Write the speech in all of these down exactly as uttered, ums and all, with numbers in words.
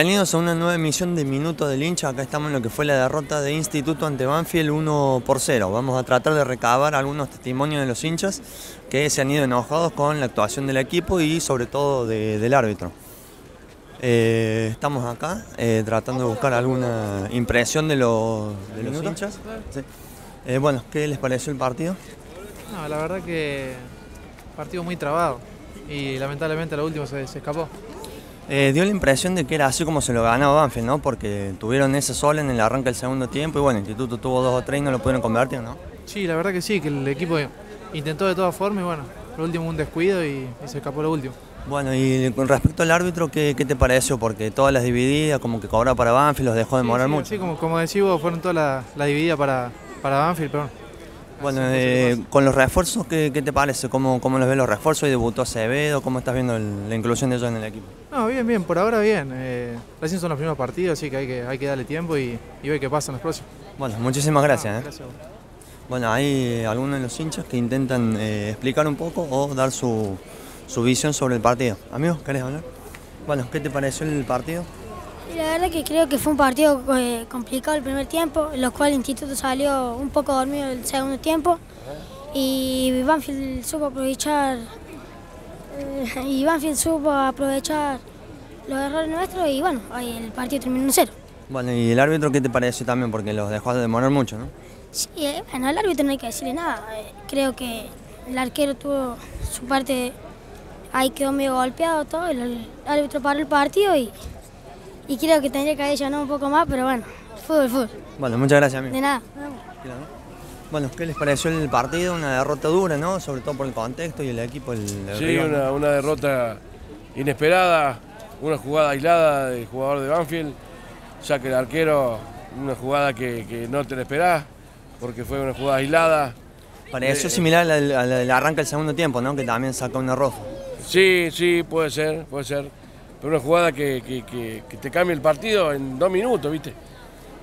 Bienvenidos a una nueva emisión de Minuto del Hincha. Acá estamos en lo que fue la derrota de Instituto ante Banfield uno por cero. Vamos a tratar de recabar algunos testimonios de los hinchas que se han ido enojados con la actuación del equipo y sobre todo de, del árbitro. Eh, estamos acá eh, tratando de buscar alguna impresión de los, de los hinchas. Sí. Eh, bueno, ¿qué les pareció el partido? No, la verdad que partido muy trabado y lamentablemente la última se, se escapó. Eh, dio la impresión de que era así como se lo ganaba Banfield, ¿no? Porque tuvieron ese sol en el arranque del segundo tiempo y bueno, el Instituto tuvo dos o tres y no lo pudieron convertir, ¿no? Sí, la verdad que sí, que el equipo intentó de todas formas y bueno, lo último un descuido y, y se escapó lo último. Bueno, y con respecto al árbitro, ¿qué, qué te pareció? Porque todas las divididas, como que cobraba para Banfield, los dejó demorar sí, sí, mucho. Sí, como, como decís vos, fueron todas las la divididas para, para Banfield, perdón. Bueno, eh, con los refuerzos, ¿qué, qué te parece? ¿Cómo, ¿Cómo los ves los refuerzos? ¿Y debutó Acevedo? ¿Cómo estás viendo el, la inclusión de ellos en el equipo? No, bien, bien, por ahora bien. Eh, recién son los primeros partidos, así que hay que, hay que darle tiempo y, y ver qué pasa en los próximos. Bueno, muchísimas gracias. No, gracias eh. a vos. Bueno, hay algunos de los hinchas que intentan eh, explicar un poco o dar su, su visión sobre el partido. Amigos, ¿querés hablar? Bueno, ¿qué te pareció el partido? La verdad que creo que fue un partido eh, complicado el primer tiempo, en lo cual el Instituto salió un poco dormido el segundo tiempo y Banfield supo aprovechar eh, y Banfield supo aprovechar los errores nuestros y bueno, ahí el partido terminó en cero. Bueno, ¿y el árbitro qué te pareció también? Porque los dejó de demorar mucho, ¿no? Sí, eh, bueno, al árbitro no hay que decirle nada. Eh, creo que el arquero tuvo su parte, ahí quedó medio golpeado todo, el, el árbitro paró el partido y... Y creo que tendría que haber llenado un poco más, pero bueno, fútbol, fútbol. Bueno, muchas gracias, amigo. De nada. Bueno, ¿qué les pareció el partido? Una derrota dura, ¿no? Sobre todo por el contexto y el equipo. El, el sí, rival, una, ¿no? una derrota inesperada, una jugada aislada del jugador de Banfield, ya que el arquero, una jugada que, que no te la esperás, porque fue una jugada aislada. Pareció eh, similar a la del arranque del segundo tiempo, ¿no? Que también saca una roja. Sí, sí, puede ser, puede ser. Pero una jugada que, que, que, que te cambia el partido en dos minutos, ¿viste?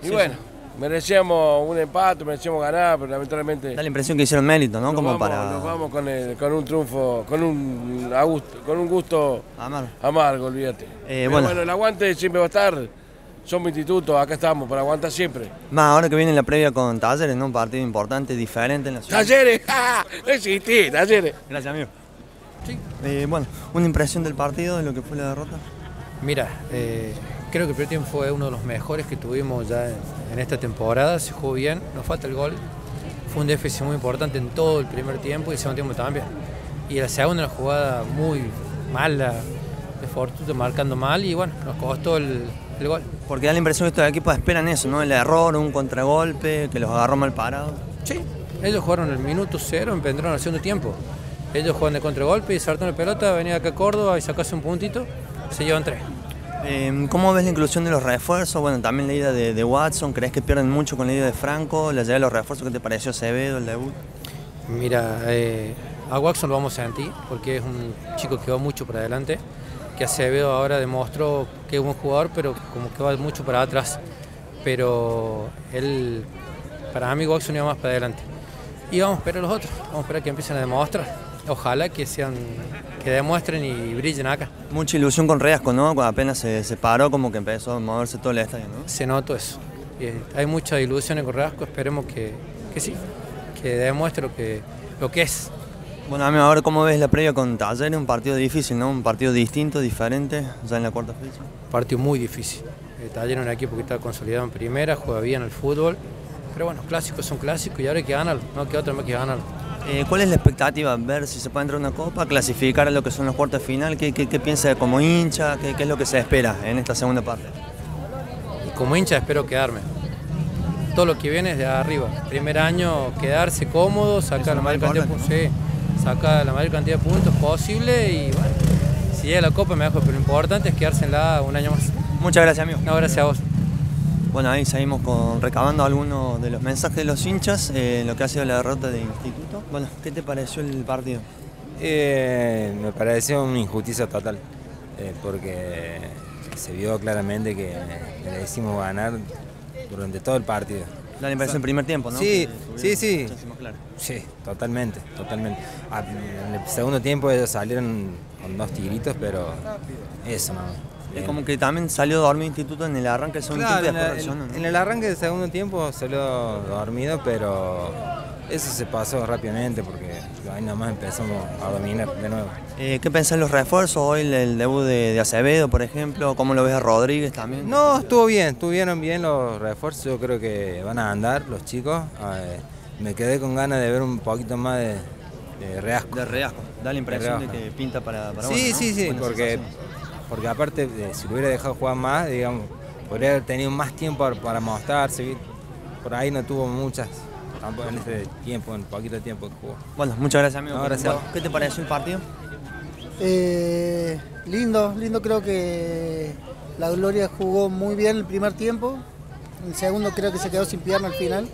Y sí, bueno, sí. merecíamos un empate, merecíamos ganar, pero lamentablemente... Da la impresión que hicieron mérito, ¿no? Nos Como vamos, para... nos vamos con, el, con un triunfo, con un, gusto, con un gusto amargo, amargo olvídate. Eh, bueno. bueno, el aguante siempre va a estar. Somos Instituto, acá estamos, para aguantar siempre. Más ahora que viene la previa con Talleres, ¿no? Un partido importante, diferente en la ciudad. ¡Talleres! ¡Ja! ¡No existí, Talleres! Gracias, amigo. Sí. Eh, bueno, una impresión del partido, de lo que fue la derrota. Mira, eh, creo que el primer tiempo fue uno de los mejores que tuvimos ya en, en esta temporada, se jugó bien, nos falta el gol, fue un déficit muy importante en todo el primer tiempo y el segundo tiempo también. Y la segunda, una jugada muy mala, de fortuna, marcando mal y bueno, nos costó el, el gol. Porque da la impresión que estos equipos esperan eso, ¿no? El error, un contragolpe, que los agarró mal parados. Sí, ellos jugaron el minuto cero, emprendieron el segundo tiempo. Ellos juegan de contragolpe y saltaron la pelota, venía acá a Córdoba y sacase un puntito, se llevan tres. Eh, ¿Cómo ves la inclusión de los refuerzos? Bueno, también la ida de, de Watson, ¿crees que pierden mucho con la ida de Franco? ¿La llegada de los refuerzos, qué te pareció Acevedo, el debut? Mira, eh, a Watson lo vamos a sentir, porque es un chico que va mucho para adelante, que Acevedo ahora demostró que es un jugador, pero como que va mucho para atrás. Pero él, para mí Watson iba más para adelante. Y vamos a esperar a los otros, vamos a esperar que empiecen a demostrar. Ojalá que sean, que demuestren y brillen acá. Mucha ilusión con Reasco, ¿no? Cuando apenas se, se paró, como que empezó a moverse todo el estadio, ¿no? Se notó eso. Y hay muchas ilusiones con Reasco, esperemos que, que sí, que demuestre lo que, lo que es. Bueno, amigo, ahora ¿cómo ves la previa con Talleres? Un partido difícil, ¿no? Un partido distinto, diferente, ya en la cuarta fecha. Un partido muy difícil. Talleres es un equipo que está consolidado en primera, juega bien al fútbol, pero bueno, clásicos son clásicos y ahora hay que ganarlo, no queda otra más que ganarlo. Eh, ¿Cuál es la expectativa? ¿Ver si se puede entrar a una copa? ¿Clasificar a lo que son los cuartos de final? ¿Qué, qué, qué piensa como hincha? ¿Qué, ¿Qué es lo que se espera en esta segunda parte? Como hincha espero quedarme. Todo lo que viene es de arriba. Primer año quedarse cómodo, sacar la mayor cantidad de puntos, sí, sacar la mayor cantidad de puntos posible y bueno, si llega la copa me dejo, pero lo importante es quedarse en la A un año más. Muchas gracias, amigo. No, gracias a vos. Bueno, ahí seguimos con, recabando algunos de los mensajes de los hinchas en eh, lo que ha sido la derrota de Instituto. Bueno, ¿qué te pareció el partido? Eh, me pareció una injusticia total, eh, porque se vio claramente que merecimos ganar durante todo el partido. La impresión o sea, en primer tiempo, ¿no? Sí, sí, sí. Claro. Sí, totalmente, totalmente. Ah, en el segundo tiempo ellos salieron con dos tiritos, pero eso, ¿no? Es como que también salió dormido Instituto en el arranque del segundo claro, tiempo. De en, la, en, en el arranque del segundo tiempo salió dormido, pero eso se pasó rápidamente porque ahí nomás empezamos a dominar de nuevo. Eh, ¿Qué pensás en los refuerzos? Hoy el, el debut de, de Acevedo, por ejemplo, ¿cómo lo ves a Rodríguez también? No, estuvo bien, estuvieron bien los refuerzos, yo creo que van a andar los chicos. Ver, me quedé con ganas de ver un poquito más de, de Reasco. De Reasco, da la impresión de, de que pinta para, para sí, vos, ¿no? Sí, sí, buena porque... sensación. Porque aparte, si lo hubiera dejado jugar más, digamos, podría haber tenido más tiempo para mostrarse. Por ahí no tuvo muchas, tampoco en ese tiempo, en poquito tiempo que jugó. Bueno, muchas gracias, amigo. No, gracias. ¿Qué te pareció el partido? Eh, lindo, lindo. Creo que La Gloria jugó muy bien el primer tiempo. El segundo creo que se quedó sin pierna al final.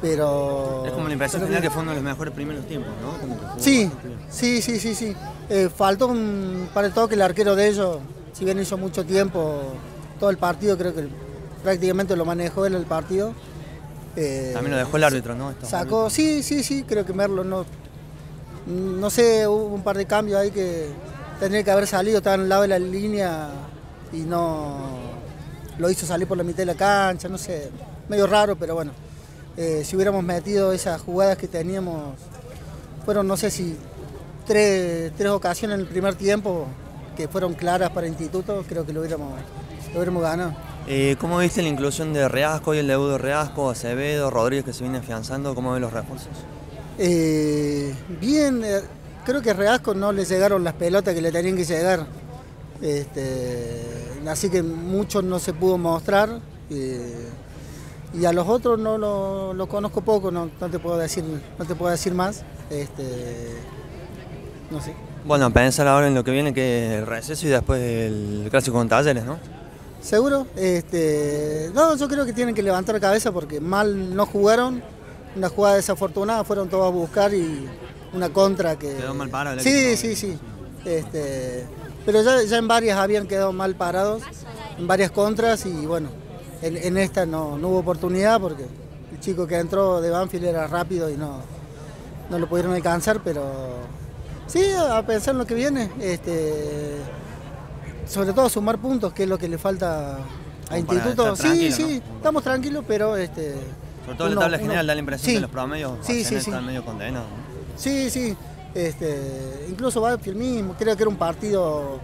Pero... es como la impresión final que fue uno de los mejores primeros tiempos, ¿no? Como que sí, sí, sí, sí, sí. Eh, faltó un, para todo que el arquero de ellos, si bien hizo mucho tiempo, todo el partido creo que prácticamente lo manejó él el partido. Eh, También lo dejó el árbitro, ¿no? Esto, sacó, sí, sí, sí, creo que Merlo no... No sé, hubo un par de cambios ahí que tendría que haber salido, estaba al lado de la línea y no... Lo hizo salir por la mitad de la cancha, no sé, medio raro, pero bueno. Eh, si hubiéramos metido esas jugadas que teníamos, fueron no sé si tres, tres ocasiones en el primer tiempo que fueron claras para el Instituto, creo que lo hubiéramos, lo hubiéramos ganado. Eh, ¿Cómo viste la inclusión de Reasco y el debut de Reasco, Acevedo, Rodríguez que se viene afianzando? ¿Cómo ven los refuerzos? Eh, bien, eh, creo que a Reasco no le llegaron las pelotas que le tenían que llegar, este, así que mucho no se pudo mostrar. Eh, Y a los otros no lo, lo conozco poco, no, no te puedo decir, no te puedo decir más. Este, no sé. Bueno, pensar ahora en lo que viene, que el receso y después el clásico con Talleres, ¿no? Seguro. Este, no, yo creo que tienen que levantar cabeza porque mal no jugaron, una jugada desafortunada, fueron todos a buscar y una contra que. Quedó mal parado. Sí, que no, sí, sí. Este, pero ya, ya en varias habían quedado mal parados, en varias contras y bueno. En, en esta no, no hubo oportunidad porque el chico que entró de Banfield era rápido y no, no lo pudieron alcanzar, pero sí, a pensar en lo que viene, este, sobre todo sumar puntos, que es lo que le falta a Instituto. Sí, sí, ¿no? Estamos tranquilos, pero... Este, sobre todo uno, la tabla general uno, da la impresión sí, que los promedios sí, sí, están sí. medio condenados. ¿No? Sí, sí, este, incluso Banfield mismo, creo que era un partido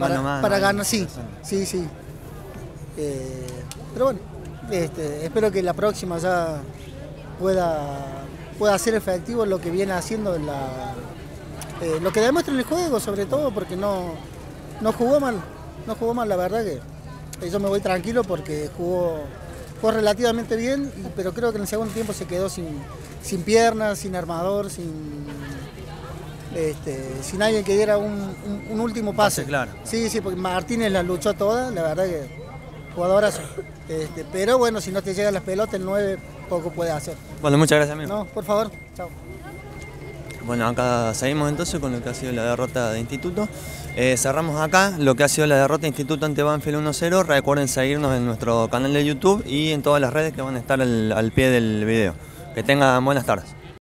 para, más, para ganar, sí, sí, sí. Eh, Pero bueno, este, espero que la próxima ya pueda, pueda hacer efectivo lo que viene haciendo, la, eh, lo que demuestra en el juego, sobre todo, porque no, no jugó mal, no jugó mal, la verdad que eh, yo me voy tranquilo porque jugó, jugó relativamente bien, y, pero creo que en el segundo tiempo se quedó sin, sin piernas, sin armador, sin, este, sin alguien que diera un, un, un último pase. pase claro. Sí, sí, porque Martínez la luchó toda, la verdad que... Jugadoras, este, pero bueno, si no te llegan las pelotas, el nueve poco puede hacer. Bueno, muchas gracias, amigo. No, por favor, chao. Bueno, acá seguimos entonces con lo que ha sido la derrota de Instituto. Eh, cerramos acá lo que ha sido la derrota de Instituto ante Banfield uno cero. Recuerden seguirnos en nuestro canal de YouTube y en todas las redes que van a estar al, al pie del video. Que tengan buenas tardes.